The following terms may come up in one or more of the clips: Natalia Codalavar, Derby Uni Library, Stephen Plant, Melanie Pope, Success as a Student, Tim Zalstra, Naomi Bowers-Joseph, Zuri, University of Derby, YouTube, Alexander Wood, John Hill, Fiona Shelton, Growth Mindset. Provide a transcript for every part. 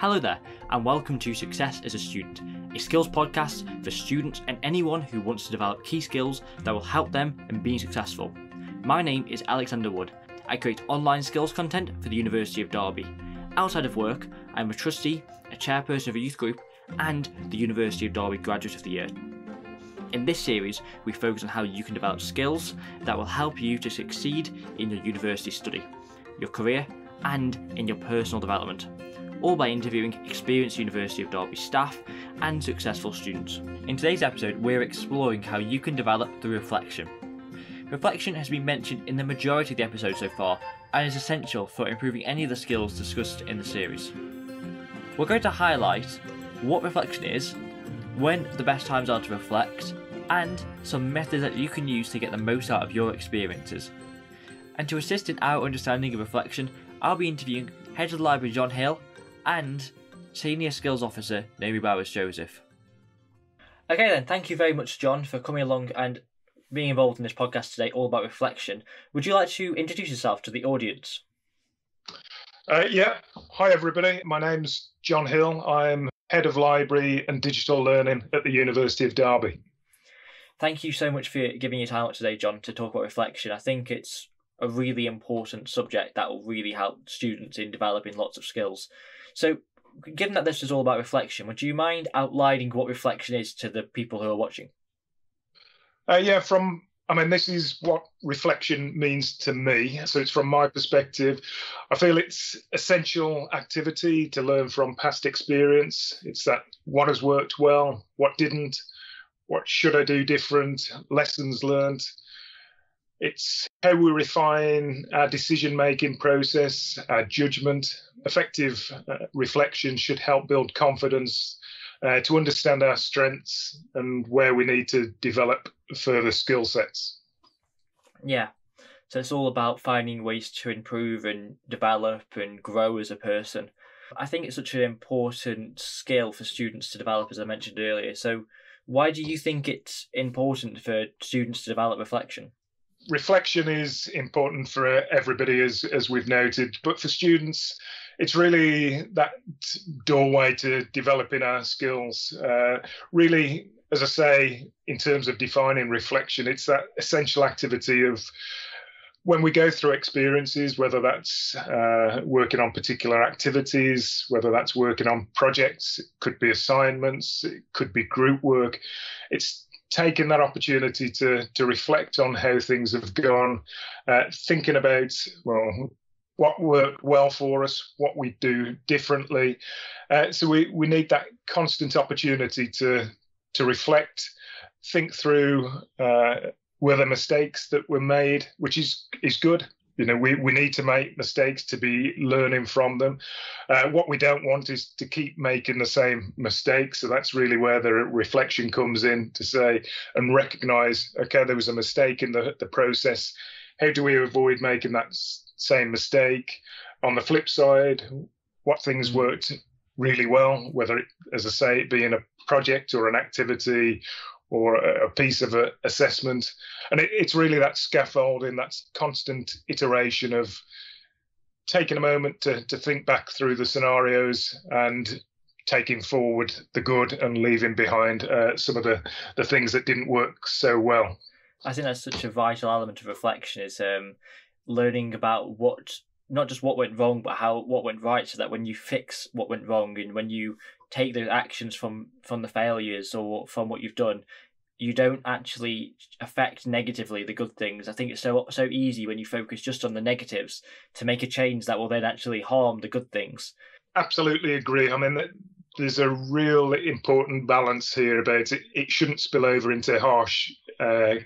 Hello there, and welcome to Success as a Student, a skills podcast for students and anyone who wants to develop key skills that will help them in being successful. My name is Alexander Wood. I create online skills content for the University of Derby. Outside of work, I'm a trustee, a chairperson of a youth group, and the University of Derby Graduate of the Year. In this series, we focus on how you can develop skills that will help you to succeed in your university study, your career, and in your personal development. All by interviewing experienced University of Derby staff and successful students. In today's episode, we're exploring how you can develop through reflection. Reflection has been mentioned in the majority of the episodes so far and is essential for improving any of the skills discussed in the series. We're going to highlight what reflection is, when the best times are to reflect, and some methods that you can use to get the most out of your experiences. And to assist in our understanding of reflection, I'll be interviewing Head of the Library John Hill and Senior Skills Officer Naomi Bowers-Joseph. Okay then, thank you very much, John, for coming along and being involved in this podcast today, all about reflection. Would you like to introduce yourself to the audience? Hi everybody, my name's John Hill. I'm Head of Library and Digital Learning at the University of Derby. Thank you so much for giving your time out today, John, to talk about reflection. I think it's a really important subject that will really help students in developing lots of skills. So, given that this is all about reflection, would you mind outlining what reflection is to the people who are watching? This is what reflection means to me. So it's from my perspective. I feel it's essential activity to learn from past experience. It's that what has worked well, what didn't, what should I do different, lessons learned. It's how we refine our decision-making process, our judgment. Effective reflection should help build confidence to understand our strengths and where we need to develop further skill sets. Yeah, so it's all about finding ways to improve and develop and grow as a person. I think it's such an important skill for students to develop, as I mentioned earlier. So why do you think it's important for students to develop reflection? Reflection is important for everybody, as we've noted, but for students, it's really that doorway to developing our skills. Really, as I say, in terms of defining reflection, it's that essential activity of when we go through experiences, whether that's working on particular activities, whether that's working on projects, it could be assignments, it could be group work. It's taking that opportunity to reflect on how things have gone, thinking about, what worked well for us, what we do differently. So we need that constant opportunity to reflect, think through were there mistakes that were made, which is good. You know, we need to make mistakes to be learning from them. What we don't want is to keep making the same mistakes. So that's really where the reflection comes in to say and recognise, okay, there was a mistake in the process. How do we avoid making that same mistake? On the flip side, what things worked really well, whether, it being a project or an activity or a piece of assessment. And it's really that scaffolding, that constant iteration of taking a moment to think back through the scenarios and taking forward the good and leaving behind some of the things that didn't work so well. I think that's such a vital element of reflection is learning about not just what went wrong, but what went right, so that when you fix what went wrong and when you take those actions from the failures or from what you've done, you don't actually affect negatively the good things. I think it's so easy when you focus just on the negatives to make a change that will then actually harm the good things. Absolutely agree. I mean, there's a real important balance here about it. It shouldn't spill over into harsh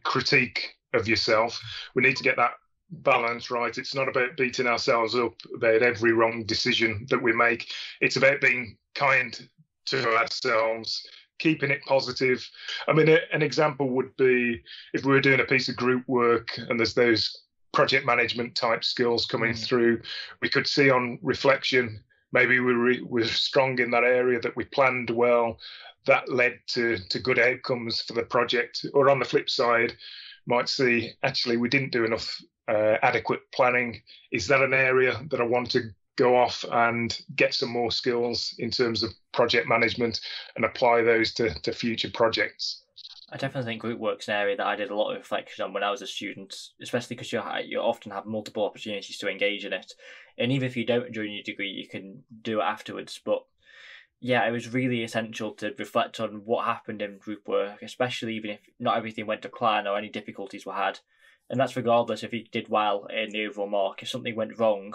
critique of yourself. We need to get that balance right. It's not about beating ourselves up about every wrong decision that we make. It's about being kind to ourselves, keeping it positive. I mean, an example would be if we were doing a piece of group work and there's those project management type skills coming through, we could see on reflection, maybe we were strong in that area, that we planned well, that led to good outcomes for the project. Or on the flip side, might see, actually, we didn't do enough adequate planning. Is that an area that I want to go off and get some more skills in terms of project management and apply those to future projects. I definitely think group work's an area that I did a lot of reflection on when I was a student, especially because you often have multiple opportunities to engage in it. And even if you don't during your degree, you can do it afterwards. But yeah, it was really essential to reflect on what happened in group work, especially even if not everything went to plan or any difficulties were had. And that's regardless if you did well in the overall mark. If something went wrong,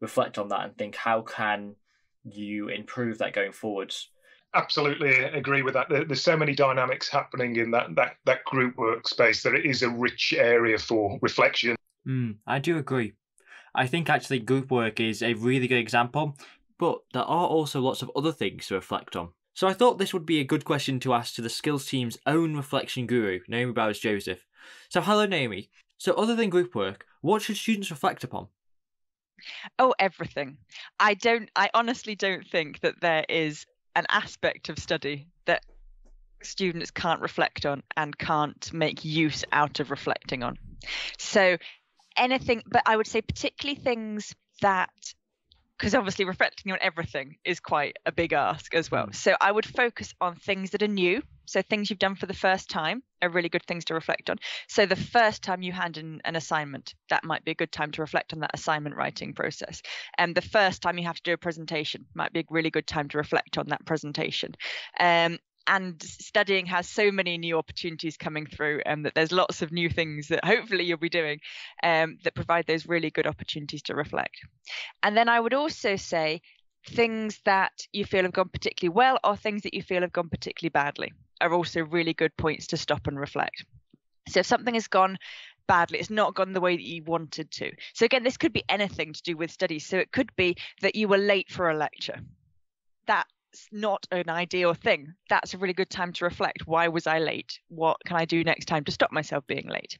reflect on that and think, how can you improve that going forwards? Absolutely agree with that. There's so many dynamics happening in that group workspace that it is a rich area for reflection. I do agree. I think actually group work is a really good example, but there are also lots of other things to reflect on. So I thought this would be a good question to ask to the skills team's own reflection guru, Naomi Bowers-Joseph. So hello, Naomi. So other than group work, what should students reflect upon? Oh, everything. I honestly don't think that there is an aspect of study that students can't reflect on and can't make use out of reflecting on. So anything, but I would say particularly things that, because obviously reflecting on everything is quite a big ask as well. So I would focus on things that are new. So things you've done for the first time are really good things to reflect on. So the first time you hand in an assignment, that might be a good time to reflect on that assignment writing process. And the first time you have to do a presentation might be a really good time to reflect on that presentation. And studying has so many new opportunities coming through, and that there's lots of new things that hopefully you'll be doing that provide those really good opportunities to reflect. And then I would also say things that you feel have gone particularly well or things that you feel have gone particularly badly are also really good points to stop and reflect. So if something has gone badly, it's not gone the way that you wanted to. So again, this could be anything to do with studies. So it could be that you were late for a lecture. That's not an ideal thing. That's a really good time to reflect. Why was I late? What can I do next time to stop myself being late?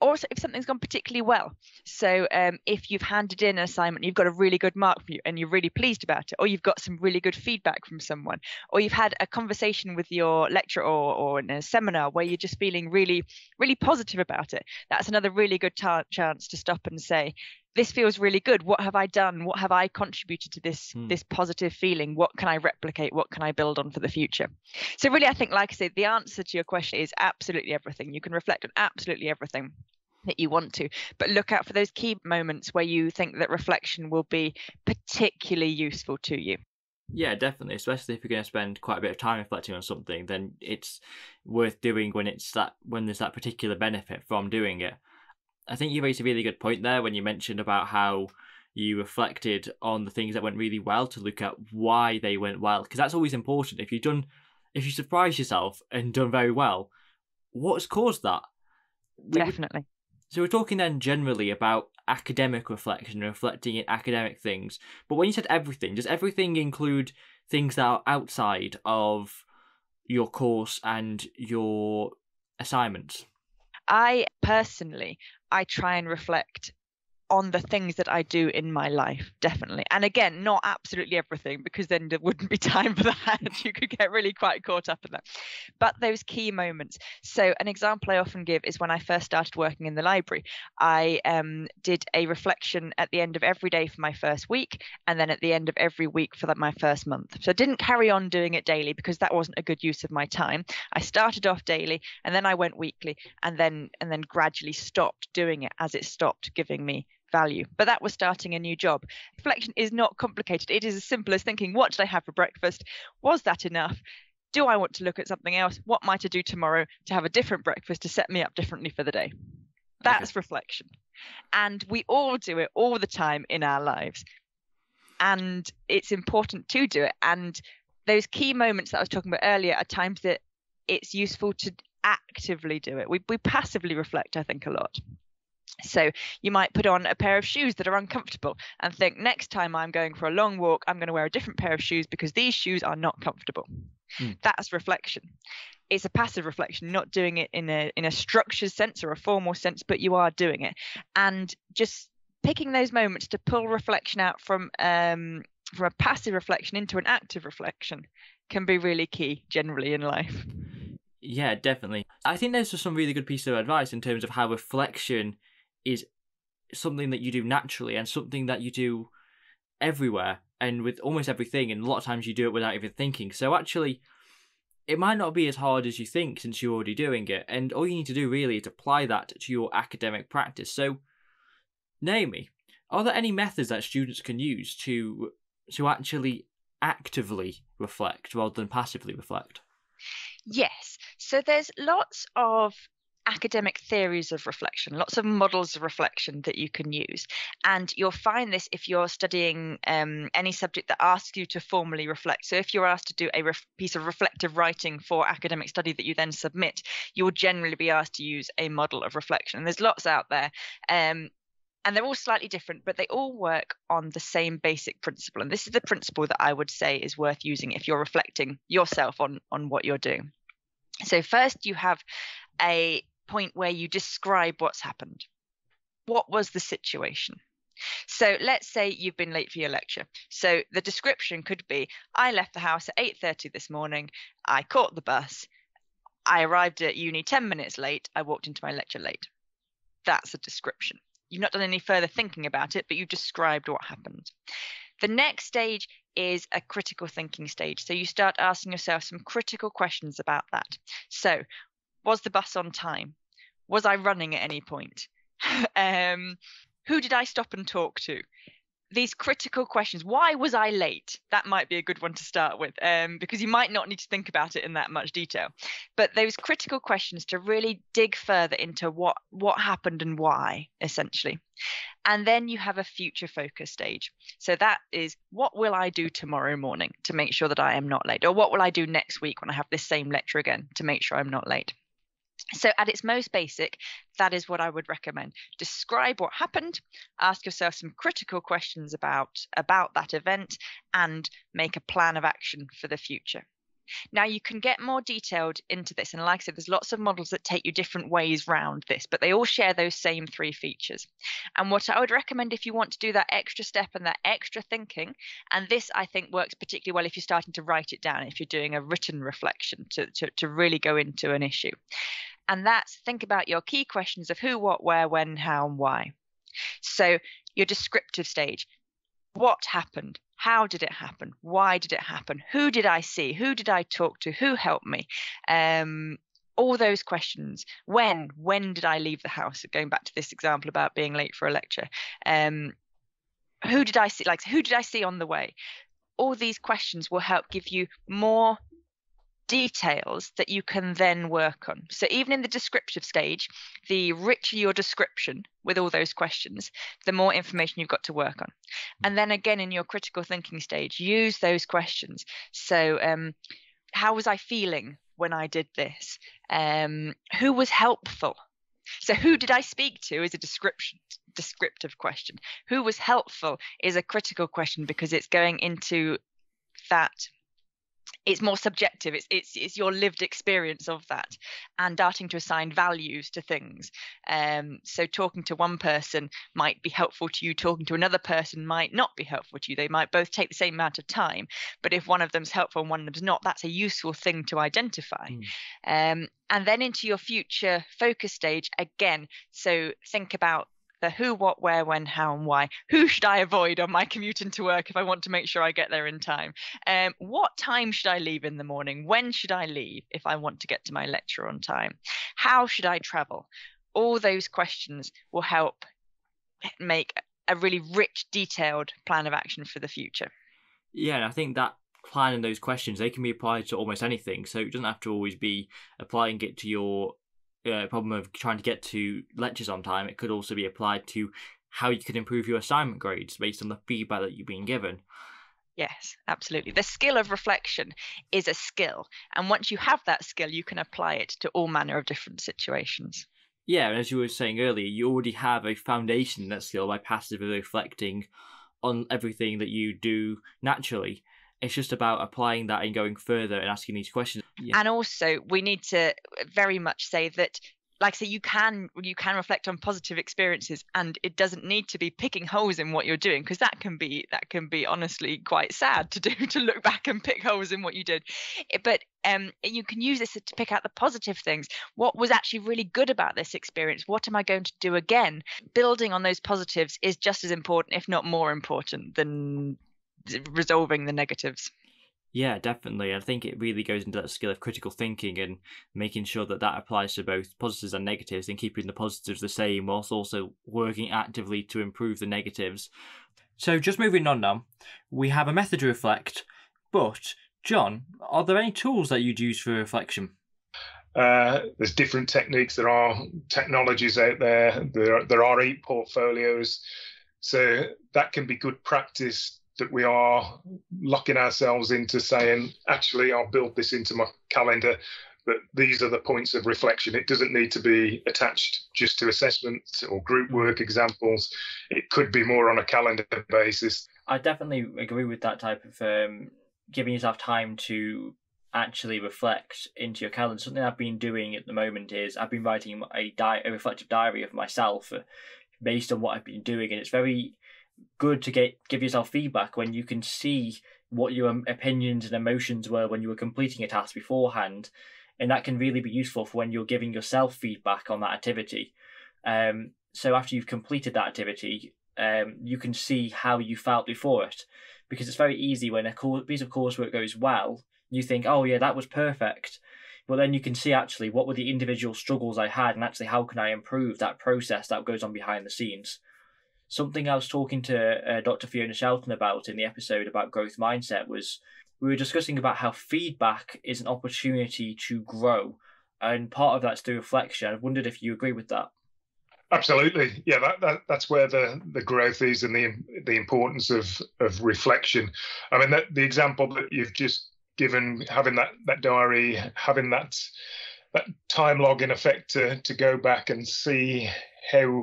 Also, if something's gone particularly well. So if you've handed in an assignment, you've got a really good mark for you and you're really pleased about it, or you've got some really good feedback from someone, or you've had a conversation with your lecturer or in a seminar where you're just feeling really, really positive about it. That's another really good chance to stop and say, this feels really good. What have I done? What have I contributed to this positive feeling? What can I replicate? What can I build on for the future? So really, I think, like I said, the answer to your question is absolutely everything. You can reflect on absolutely everything that you want to, but look out for those key moments where you think that reflection will be particularly useful to you. Yeah, definitely. Especially if you're going to spend quite a bit of time reflecting on something, then it's worth doing when there's that particular benefit from doing it. I think you raised a really good point there when you mentioned about how you reflected on the things that went really well to look at why they went well, because that's always important. If you surprise yourself and done very well, what's caused that? Definitely. So we're talking then generally about academic reflection, reflecting in academic things. But when you said everything, does everything include things that are outside of your course and your assignments? I try and reflect on the things that I do in my life, definitely. And again, not absolutely everything, because then there wouldn't be time for that. You could get really quite caught up in that. But those key moments. So an example I often give is when I first started working in the library, I did a reflection at the end of every day for my first week, and then at the end of every week for my first month. So I didn't carry on doing it daily because that wasn't a good use of my time. I started off daily, and then I went weekly, and then gradually stopped doing it as it stopped giving me value. But that was starting a new job. Reflection is not complicated. It is as simple as thinking, what did I have for breakfast? Was that enough? Do I want to look at something else? What might I do tomorrow to have a different breakfast to set me up differently for the day? That's reflection. And we all do it all the time in our lives. And it's important to do it. And those key moments that I was talking about earlier are times that it's useful to actively do it. We passively reflect, I think, a lot. So you might put on a pair of shoes that are uncomfortable and think, next time I'm going for a long walk, I'm going to wear a different pair of shoes because these shoes are not comfortable. That's reflection. It's a passive reflection, not doing it in a structured sense or a formal sense, but you are doing it. And just picking those moments to pull reflection out from a passive reflection into an active reflection can be really key generally in life. Yeah, definitely. I think those are some really good pieces of advice in terms of how reflection is something that you do naturally and something that you do everywhere and with almost everything, and a lot of times you do it without even thinking. So actually, it might not be as hard as you think since you're already doing it, and all you need to do really is apply that to your academic practice. So, Naomi, are there any methods that students can use to actually actively reflect rather than passively reflect? Yes. So there's lots of academic theories of reflection, lots of models of reflection that you can use. And you'll find this if you're studying any subject that asks you to formally reflect. So if you're asked to do a piece of reflective writing for academic study that you then submit, you will generally be asked to use a model of reflection. And there's lots out there. And they're all slightly different, but they all work on the same basic principle. And this is the principle that I would say is worth using if you're reflecting yourself on what you're doing. So first, you have a point where you describe what's happened. What was the situation? So let's say you've been late for your lecture. So the description could be, I left the house at 8:30 this morning. I caught the bus. I arrived at uni 10 minutes late. I walked into my lecture late. That's a description. You've not done any further thinking about it, but you've described what happened. The next stage is a critical thinking stage. So you start asking yourself some critical questions about that. So, was the bus on time? Was I running at any point? Who did I stop and talk to? These critical questions. Why was I late? That might be a good one to start with, because you might not need to think about it in that much detail. But those critical questions to really dig further into what happened and why, essentially. And then you have a future focus stage. So that is, what will I do tomorrow morning to make sure that I am not late? Or what will I do next week when I have this same lecture again to make sure I'm not late? So at its most basic, that is what I would recommend. Describe what happened, ask yourself some critical questions about that event, and make a plan of action for the future. Now, you can get more detailed into this. And like I said, there's lots of models that take you different ways round this, but they all share those same three features. And what I would recommend if you want to do that extra step and that extra thinking, and this, I think, works particularly well if you're starting to write it down, if you're doing a written reflection to really go into an issue. And that's think about your key questions of who, what, where, when, how, and why. So your descriptive stage, what happened? How did it happen? Why did it happen? Who did I see? Who did I talk to? Who helped me? All those questions. When did I leave the house? Going back to this example about being late for a lecture. Who did I see? Like, who did I see on the way? All these questions will help give you more details that you can then work on. So even in the descriptive stage, the richer your description with all those questions, the more information you've got to work on. And then again, in your critical thinking stage, use those questions. So how was I feeling when I did this? Who was helpful? So who did I speak to is a descriptive question. Who was helpful is a critical question, because it's going into that. It's more subjective. It's your lived experience of that, and starting to assign values to things. So talking to one person might be helpful to you. Talking to another person might not be helpful to you. They might both take the same amount of time, but if one of them's helpful and one of them's not, that's a useful thing to identify. And then into your future focus stage again. So think about the who, what, where, when, how, and why. Who should I avoid on my commute into work if I want to make sure I get there in time? What time should I leave in the morning? When should I leave if I want to get to my lecture on time? How should I travel? All those questions will help make a really rich, detailed plan of action for the future. Yeah, and I think that plan and those questions, they can be applied to almost anything. So it doesn't have to always be applying it to your problem of trying to get to lectures on time. It could also be applied to how you could improve your assignment grades based on the feedback that you've been given. Yes, absolutely. The skill of reflection is a skill, and once you have that skill, you can apply it to all manner of different situations. Yeah, and as you were saying earlier, you already have a foundation in that skill by passively reflecting on everything that you do naturally. It's just about applying that and going further and asking these questions. Yeah. And also, we need to very much say that like I say, you can reflect on positive experiences, and it doesn't need to be picking holes in what you're doing, because that can be honestly quite sad to do, to look back and pick holes in what you did. But you can use this to pick out the positive things. What was actually really good about this experience? What am I going to do again? Building on those positives is just as important, if not more important, than resolving the negatives. Yeah, definitely. I think it really goes into that skill of critical thinking and making sure that that applies to both positives and negatives, and keeping the positives the same whilst also working actively to improve the negatives. So just moving on now, we have a method to reflect, but John, are there any tools that you'd use for reflection? There's different techniques. There are technologies out there. There are 8 portfolios. So that can be good practice, that we are locking ourselves into saying, actually, I'll build this into my calendar, but these are the points of reflection. It doesn't need to be attached just to assessments or group work examples. It could be more on a calendar basis. I definitely agree with that type of giving yourself time to actually reflect into your calendar. Something I've been doing at the moment is I've been writing a reflective diary of myself based on what I've been doing, and it's very good to give yourself feedback when you can see what your opinions and emotions were when you were completing a task beforehand, and that can really be useful for when you're giving yourself feedback on that activity. So after you've completed that activity, you can see how you felt before it, because it's very easy when a piece of coursework goes well, you think, oh yeah, that was perfect, but then you can see actually what were the individual struggles I had, and actually how can I improve that process that goes on behind the scenes. Something I was talking to Dr. Fiona Shelton about in the episode about growth mindset was we were discussing about how feedback is an opportunity to grow, and part of that's through reflection. I wondered if you agree with that. Absolutely. Yeah, that's where the growth is, and the importance of reflection. I mean, the example that you've just given, having that diary, having that time log in effect to go back and see how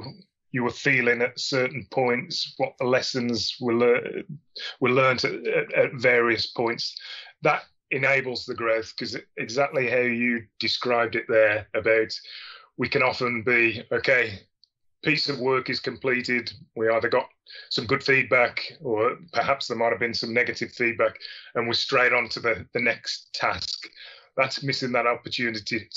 you were feeling at certain points, what the lessons were learned at various points. That enables the growth, because exactly how you described it there about we can often be, okay, piece of work is completed. We either got some good feedback, or perhaps there might have been some negative feedback, and we're straight on to the next task. That's missing that opportunity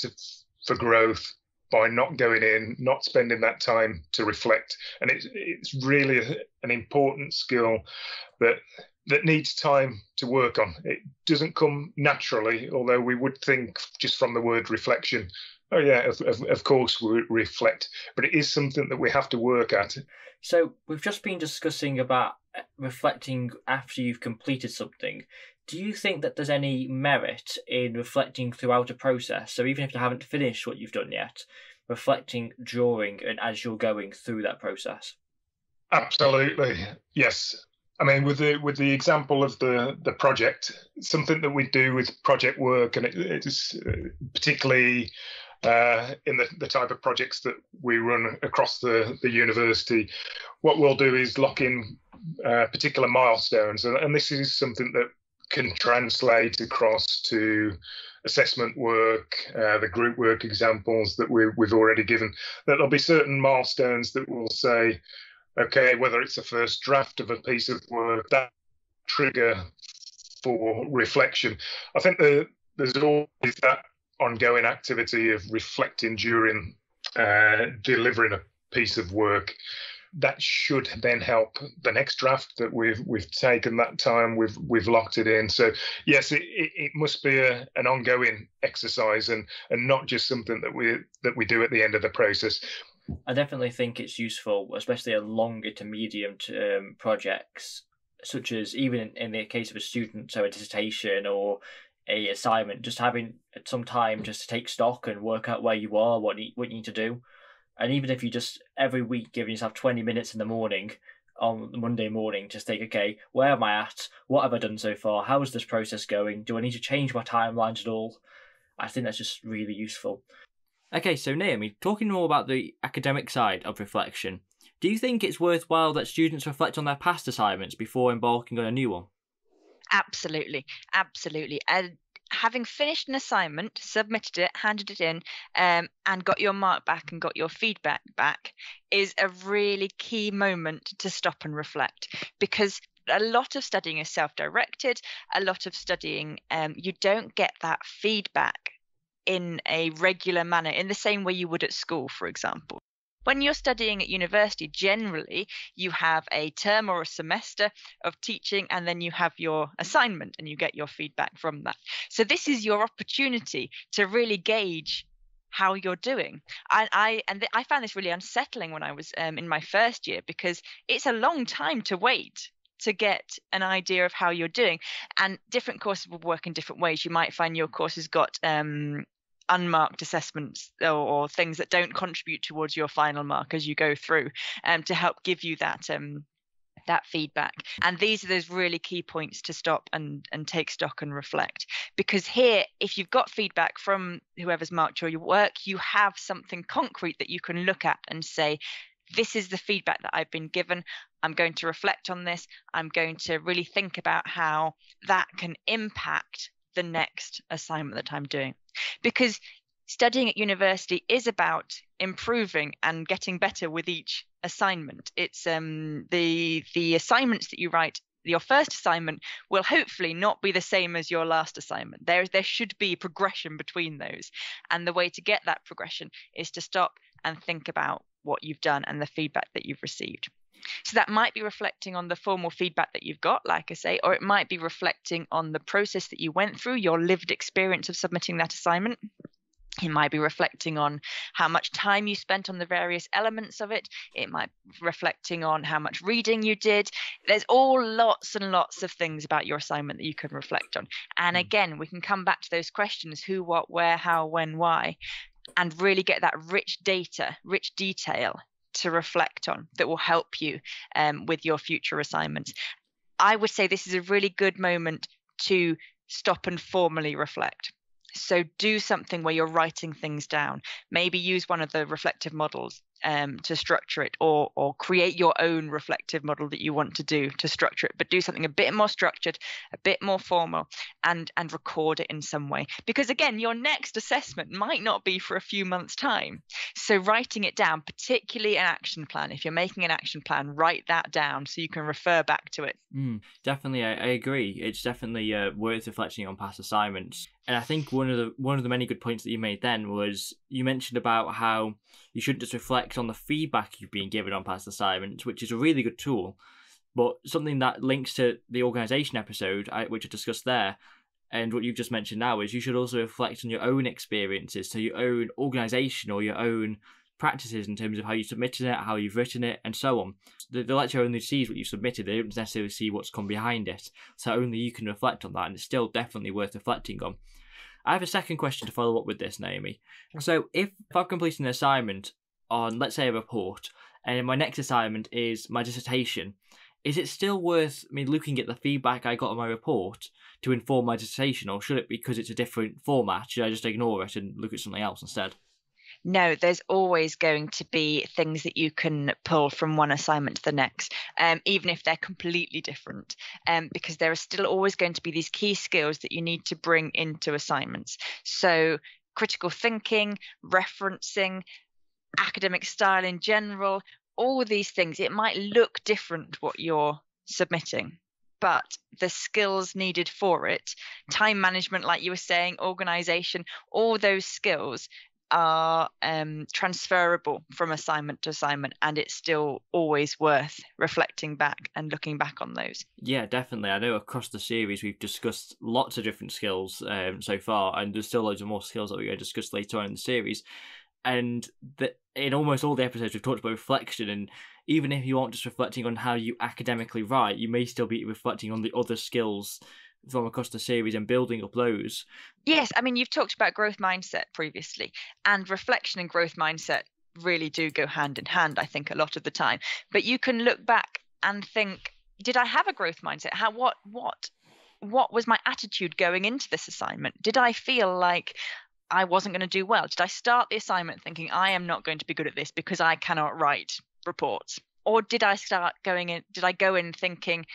for growth, by not going in, not spending that time to reflect. And it's really an important skill that needs time to work on. It doesn't come naturally, although we would think just from the word reflection, oh yeah, of course we reflect, but it is something that we have to work at. So we've just been discussing about reflecting after you've completed something. Do you think that there's any merit in reflecting throughout a process? So even if you haven't finished what you've done yet, reflecting during and as you're going through that process? Absolutely, yes. I mean, with the example of the project, something that we do with project work, and it's particularly in the type of projects that we run across the university, what we'll do is lock in particular milestones. And this is something that can translate across to assessment work, the group work examples that we've already given. There'll be certain milestones that will say, okay, whether it's a first draft of a piece of work, that trigger for reflection. I think there's always that ongoing activity of reflecting during delivering a piece of work. That should then help the next draft that we've taken that time, we've locked it in. So yes, it must be an ongoing exercise, and not just something that we do at the end of the process. I definitely think it's useful, especially a longer to medium term projects, such as even in the case of a student, so a dissertation or a assignment, just having some time just to take stock and work out where you are, what you need to do. And even if you just every week giving yourself 20 minutes in the morning, on Monday morning, just think, okay, where am I at? What have I done so far? How is this process going? Do I need to change my timelines at all? I think that's just really useful. Okay, so Naomi, talking more about the academic side of reflection, do you think it's worthwhile that students reflect on their past assignments before embarking on a new one? Absolutely. having finished an assignment, submitted it, handed it in, and got your mark back and got your feedback back is a really key moment to stop and reflect, because a lot of studying is self-directed. A lot of studying, you don't get that feedback in a regular manner, in the same way you would at school, for example. When you're studying at university, generally, you have a term or a semester of teaching, and then you have your assignment and you get your feedback from that. So this is your opportunity to really gauge how you're doing. I found this really unsettling when I was in my first year, because it's a long time to wait to get an idea of how you're doing. And different courses will work in different ways. You might find your course has got unmarked assessments or things that don't contribute towards your final mark as you go through, to help give you that that feedback. And these are those really key points to stop and take stock and reflect, because here, if you've got feedback from whoever's marked your work, you have something concrete that you can look at and say, this is the feedback that I've been given. I'm going to reflect on this. I'm going to really think about how that can impact the next assignment that I'm doing. Because studying at university is about improving and getting better with each assignment. It's the assignments that you write, your first assignment will hopefully not be the same as your last assignment. There should be progression between those. And the way to get that progression is to stop and think about what you've done and the feedback that you've received. So that might be reflecting on the formal feedback that you've got, like I say, or it might be reflecting on the process that you went through, your lived experience of submitting that assignment. It might be reflecting on how much time you spent on the various elements of it. It might be reflecting on how much reading you did. There's all lots and lots of things about your assignment that you can reflect on. And again, we can come back to those questions: who, what, where, how, when, why, and really get that rich data, rich detail to reflect on that will help you with your future assignments. I would say this is a really good moment to stop and formally reflect. So do something where you're writing things down. Maybe use one of the reflective models to structure it, or create your own reflective model that you want to do to structure it, but do something a bit more structured, a bit more formal, and record it in some way. Because again, your next assessment might not be for a few months' time. So writing it down, particularly an action plan. If you're making an action plan, write that down so you can refer back to it. Definitely, I agree. It's definitely worth reflecting on past assignments. And I think one of the many good points that you made then was you mentioned about how you shouldn't just reflect on the feedback you've been given on past assignments, which is a really good tool. But something that links to the organisation episode, which I discussed there, and what you've just mentioned now, is you should also reflect on your own experiences, so your own organisation or your own practices in terms of how you submitted it, how you've written it, and so on. The lecturer only sees what you've submitted. They don't necessarily see what's come behind it. So only you can reflect on that, and it's still definitely worth reflecting on. I have a second question to follow up with this, Naomi. So if I've completed an assignment on, let's say, a report, and my next assignment is my dissertation, is it still worth me looking at the feedback I got on my report to inform my dissertation, or should it, because it's a different format, should I just ignore it and look at something else instead? No, there's always going to be things that you can pull from one assignment to the next, even if they're completely different, because there are still always going to be these key skills that you need to bring into assignments. So critical thinking, referencing, academic style in general, all these things. It might look different what you're submitting, but the skills needed for it, time management, like you were saying, organisation, all those skills are transferable from assignment to assignment, and it's still always worth reflecting back and looking back on those. Yeah, definitely. I know across the series we've discussed lots of different skills so far, and there's still loads of more skills that we're going to discuss later on in the series. And in almost all the episodes we've talked about reflection, and even if you aren't just reflecting on how you academically write, you may still be reflecting on the other skills from across the series and building up those. Yes, I mean, you've talked about growth mindset previously, and reflection and growth mindset really do go hand in hand, I think, a lot of the time. But you can look back and think, did I have a growth mindset? How what was my attitude going into this assignment? Did I feel like I wasn't going to do well? Did I start the assignment thinking I am not going to be good at this because I cannot write reports? Or did I go in thinking,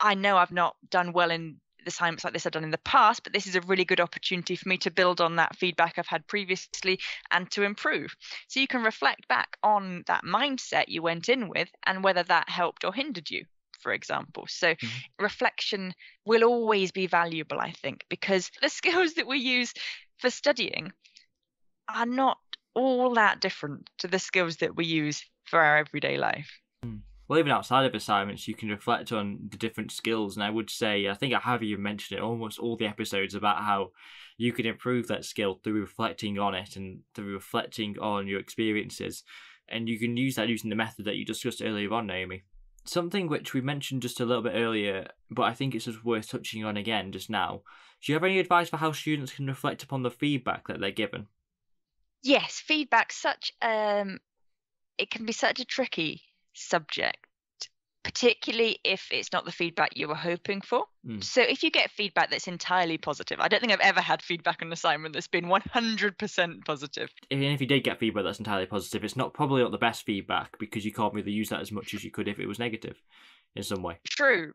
I know I've not done well in assignments like this I've done in the past, but this is a really good opportunity for me to build on that feedback I've had previously and to improve. So you can reflect back on that mindset you went in with and whether that helped or hindered you, for example. So reflection will always be valuable, I think, because the skills that we use for studying are not all that different to the skills that we use for our everyday life. Well, even outside of assignments, you can reflect on the different skills. And I would say, I think I have even mentioned it almost all the episodes about how you can improve that skill through reflecting on it and through reflecting on your experiences. And you can use that using the method that you discussed earlier on, Naomi. Something which we mentioned just a little bit earlier, but I think it's just worth touching on again just now. Do you have any advice for how students can reflect upon the feedback that they're given? Yes, feedback, it can be such a tricky subject, particularly if it's not the feedback you were hoping for. So if you get feedback that's entirely positive, I don't think I've ever had feedback on an assignment that's been 100% positive. And if you did get feedback that's entirely positive, it's not probably not the best feedback, because you can't really use that as much as you could if it was negative in some way. True.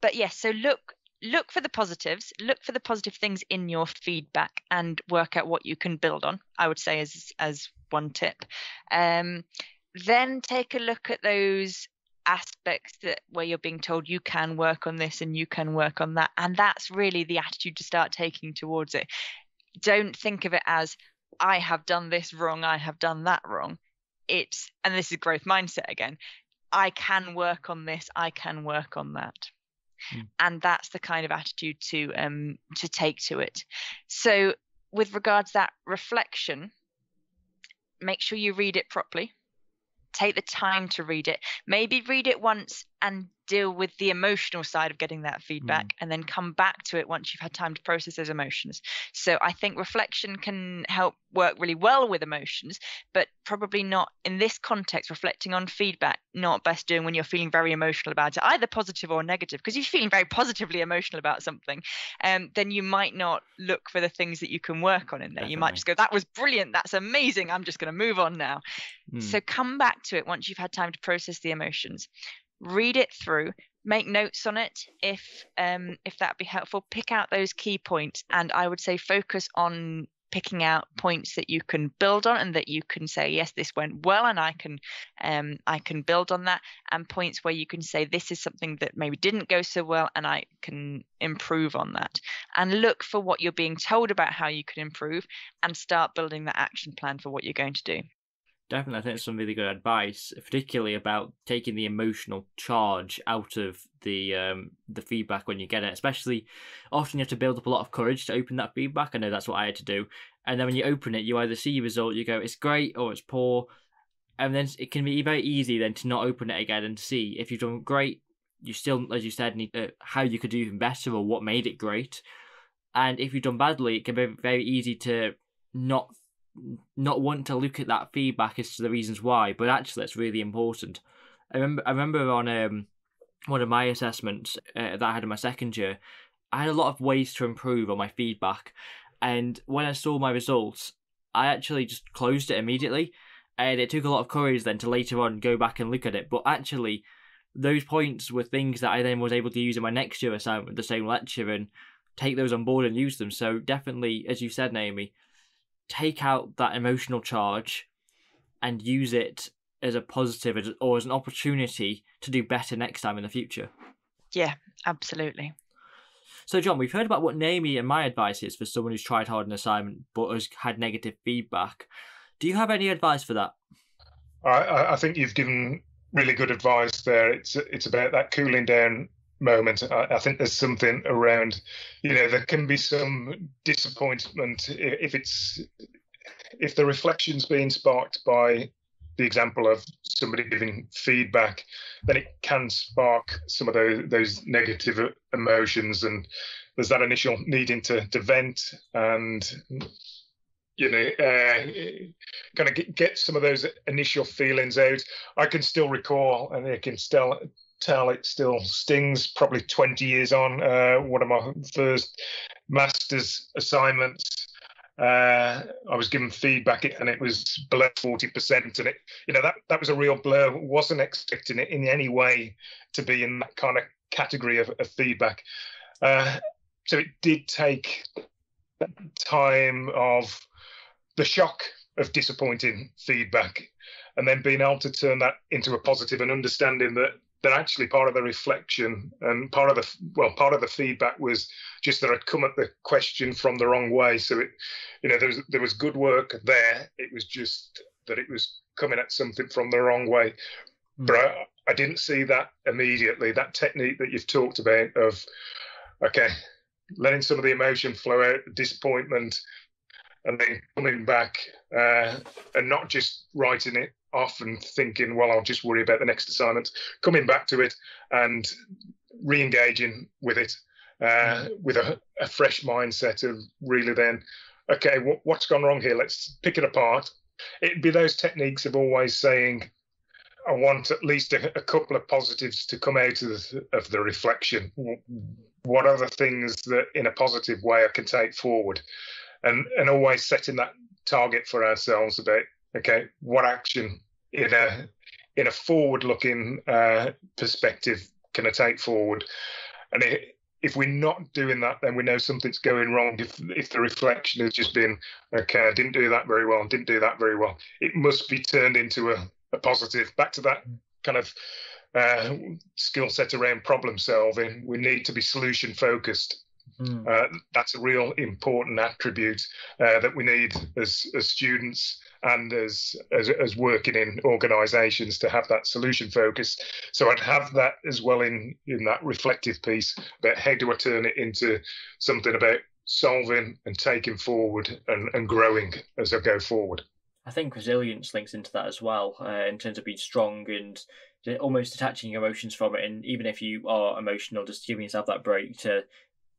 But yes, so look for the positives, look for the positive things in your feedback and work out what you can build on, I would say, as one tip. Then take a look at those aspects where you're being told you can work on this and you can work on that. And that's really the attitude to start taking towards it. Don't think of it as, I have done this wrong, I have done that wrong. It's, and this is growth mindset again, I can work on this, I can work on that. And that's the kind of attitude to take to it. So with regards to that reflection, make sure you read it properly. Take the time to read it. Maybe read it once and deal with the emotional side of getting that feedback and then come back to it once you've had time to process those emotions. So I think reflection can help work really well with emotions, but probably not in this context. Reflecting on feedback, not best doing when you're feeling very emotional about it, either positive or negative, because you're feeling very positively emotional about something, then you might not look for the things that you can work on in there. Definitely. You might just go, that was brilliant, that's amazing, I'm just going to move on now. So come back to it once you've had time to process the emotions. Read it through, make notes on it if that'd be helpful. Pick out those key points, and I would say focus on picking out points that you can build on and that you can say, yes, this went well and I can build on that, and points where you can say, this is something that maybe didn't go so well and I can improve on that. And look for what you're being told about how you can improve and start building that action plan for what you're going to do. Definitely, I think it's some really good advice, particularly about taking the emotional charge out of the feedback when you get it. Especially, often you have to build up a lot of courage to open that feedback. I know that's what I had to do. And then when you open it, you either see your result, you go, it's great or it's poor. And then it can be very easy then to not open it again and see if you've done great. You still, as you said, need how you could do even better or what made it great. And if you've done badly, it can be very easy to not want to look at that feedback as to the reasons why, but actually it's really important. I remember on one of my assessments that I had in my second year, I had a lot of ways to improve on my feedback, and when I saw my results, I actually just closed it immediately, and it took a lot of courage then to later on go back and look at it. But actually those points were things that I then was able to use in my next year assignment with the same lecturer and take those on board and use them. So definitely, as you said, Naomi, take out that emotional charge and use it as a positive or as an opportunity to do better next time in the future. Yeah, absolutely. So John, we've heard about what Naomi and my advice is for someone who's tried hard an assignment but has had negative feedback. Do you have any advice for that? I think you've given really good advice there. It's about that cooling down moment. I think there's something around, there can be some disappointment if the reflection's being sparked by the example of somebody giving feedback, then it can spark some of those negative emotions, and there's that initial needing to vent and kind of get some of those initial feelings out. I can still recall, and I can still tell it still stings probably 20 years on, one of my first master's assignments. I was given feedback and it was below 40%, and it that was a real blow. Wasn't expecting it in any way to be in that kind of category of feedback. So it did take time of the shock of disappointing feedback and then being able to turn that into a positive and understanding that actually part of the reflection and part of the, well, part of the feedback was just that I'd come at the question from the wrong way. So it, you know, there was good work there. It was just that it was coming at something from the wrong way. But I didn't see that immediately. That technique that you've talked about of, okay, letting some of the emotion flow out, disappointment, and then coming back and not just writing it off and thinking, well, I'll just worry about the next assignment, coming back to it and re-engaging with it with a fresh mindset of really then, okay, what's gone wrong here? Let's pick it apart. It'd be those techniques of always saying, I want at least a couple of positives to come out of the reflection. What are the things that in a positive way I can take forward? And always setting that target for ourselves about, okay, what action in a forward-looking perspective can I take forward? And if we're not doing that, then we know something's going wrong. If the reflection has just been, okay, I didn't do that very well, it must be turned into a positive. Back to that kind of skill set around problem solving, we need to be solution focused. That's a real important attribute that we need as students and as working in organisations, to have that solution focus. So I'd have that as well in that reflective piece, but how do I turn it into something about solving and taking forward and growing as I go forward? I think resilience links into that as well, in terms of being strong and almost detaching your emotions from it. And even if you are emotional, just giving yourself that break to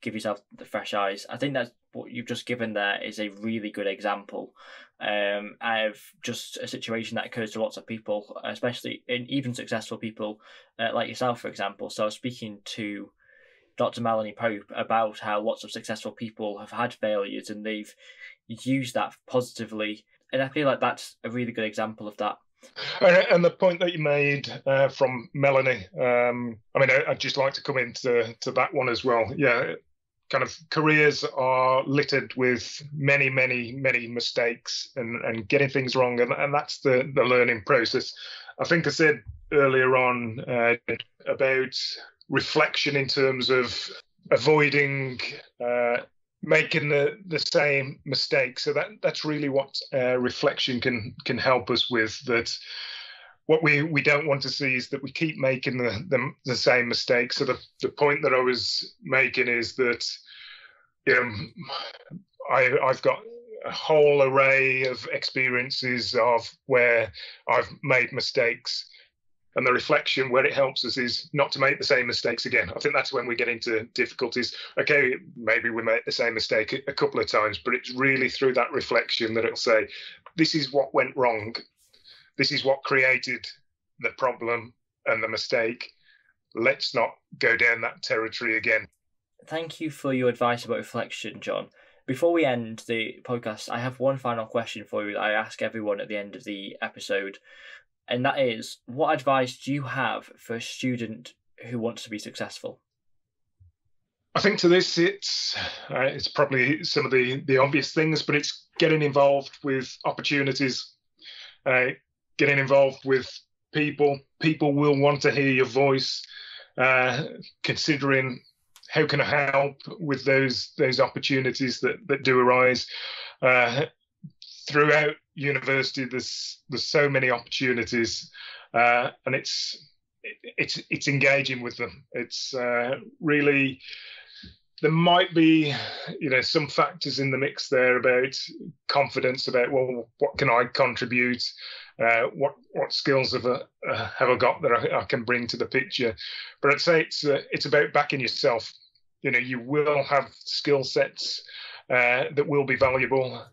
give yourself the fresh eyes. I think that's what you've just given there is a really good example of just a situation that occurs to lots of people, especially in even successful people like yourself, for example. So I was speaking to Dr. Melanie Pope about how lots of successful people have had failures and they've used that positively. And I feel like that's a really good example of that. And the point that you made from Melanie, I mean, I'd just like to come into that one as well. Yeah, kind of careers are littered with many, many, many mistakes and getting things wrong. And that's the learning process. I think I said earlier on about reflection in terms of avoiding making the same mistake. So that's really what reflection can help us with, that what we don't want to see is that we keep making the same mistake. So the point that I was making is that, you know, I've got a whole array of experiences of where I've made mistakes. And the reflection, where it helps us, is not to make the same mistakes again. I think that's when we get into difficulties. Okay, maybe we make the same mistake a couple of times, but it's really through that reflection that it'll say, this is what went wrong. This is what created the problem and the mistake. Let's not go down that territory again. Thank you for your advice about reflection, John. Before we end the podcast, I have one final question for you that I ask everyone at the end of the episode. And that is, what advice do you have for a student who wants to be successful? I think to this, it's probably some of the obvious things, but it's getting involved with opportunities, getting involved with people. People will want to hear your voice, considering how can I help with those opportunities that do arise. Throughout university, there's so many opportunities, and it's engaging with them. It's really, there might be, you know, some factors in the mix there about confidence, about, well, what can I contribute? What skills have I got that I can bring to the picture? But I'd say it's about backing yourself. You know, you will have skill sets that will be valuable.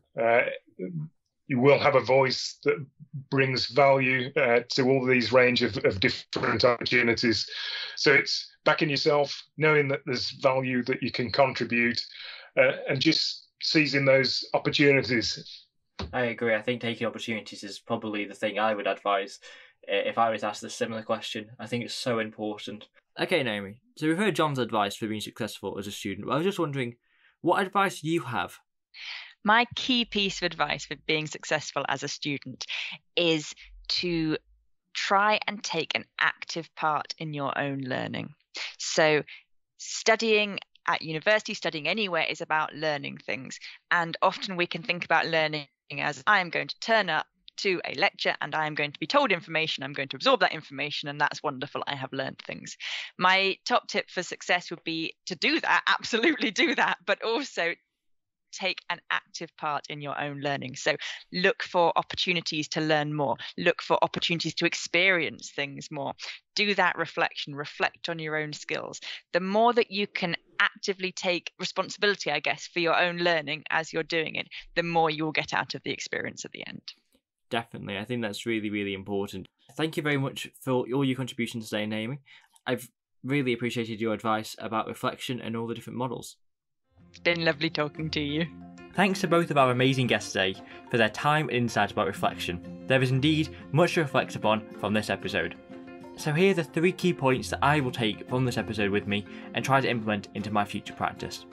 You will have a voice that brings value to all these range of different opportunities. So it's backing yourself, knowing that there's value that you can contribute, and just seizing those opportunities. I agree. I think taking opportunities is probably the thing I would advise if I was asked a similar question. I think it's so important. Okay, Naomi. So we've heard John's advice for being successful as a student. But I was just wondering, what advice do you have? My key piece of advice for being successful as a student is to try and take an active part in your own learning. So studying at university, studying anywhere is about learning things. And often we can think about learning as I am going to turn up to a lecture and I am going to be told information, I'm going to absorb that information, and that's wonderful, I have learned things. My top tip for success would be to do that, absolutely do that, but also take an active part in your own learning. So look for opportunities to learn more, look for opportunities to experience things more. Do that reflection, reflect on your own skills. The more that you can actively take responsibility, I guess, for your own learning as you're doing it, the more you'll get out of the experience at the end. Definitely. I think that's really, really important. Thank you very much for all your contributions today, Naomi. I've really appreciated your advice about reflection and all the different models. It's been lovely talking to you. Thanks to both of our amazing guests today for their time and insights about reflection. There is indeed much to reflect upon from this episode. So here are the three key points that I will take from this episode with me and try to implement into my future practice.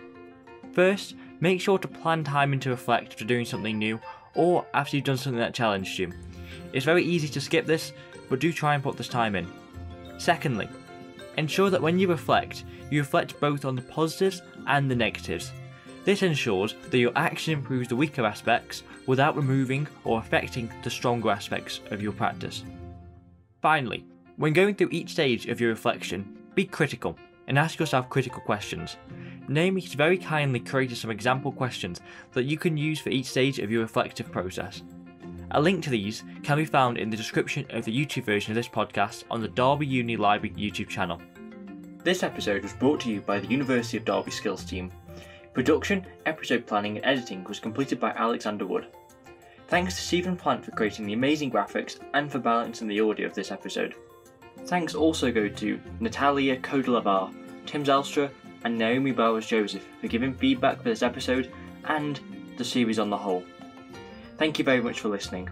First, make sure to plan time in to reflect after doing something new or after you've done something that challenged you. It's very easy to skip this, but do try and put this time in. Secondly, ensure that when you reflect both on the positives and the negatives. This ensures that your action improves the weaker aspects without removing or affecting the stronger aspects of your practice. Finally, when going through each stage of your reflection, be critical and ask yourself critical questions. Naomi has very kindly created some example questions that you can use for each stage of your reflective process. A link to these can be found in the description of the YouTube version of this podcast on the Derby Uni Library YouTube channel. This episode was brought to you by the University of Derby Skills team. Production, episode planning and editing was completed by Alexander Wood. Thanks to Stephen Plant for creating the amazing graphics and for balancing the audio of this episode. Thanks also go to Natalia Codalavar, Tim Zalstra and Naomi Bowers-Joseph for giving feedback for this episode and the series on the whole. Thank you very much for listening.